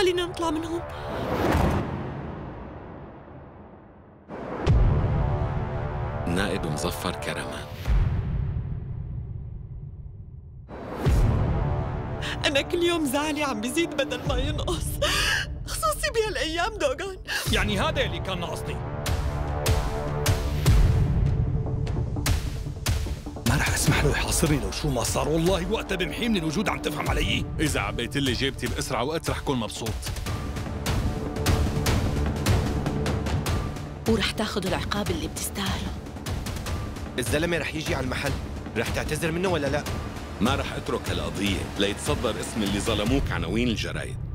خلينا نطلع من هون. نائب مظفر كرمة. أنا كل يوم زعلي عم بيزيد بدل ما ينقص، خصوصي بهالأيام دوغان. يعني هذا اللي كان ناقصني. ما رح أسمح له يحاصرني لو شو ما صار، والله وقتها بمحي من الوجود. عم تفهم علي؟ إذا عبيت لي جيبتي بأسرع وقت رح كون مبسوط. ورح تاخذ العقاب اللي بتستاهله. الزلمه رح يجي على المحل، رح تعتذر منه ولا لا؟ ما رح اترك هالقضيه ليتصدر اسم اللي ظلموك عناوين الجرايد.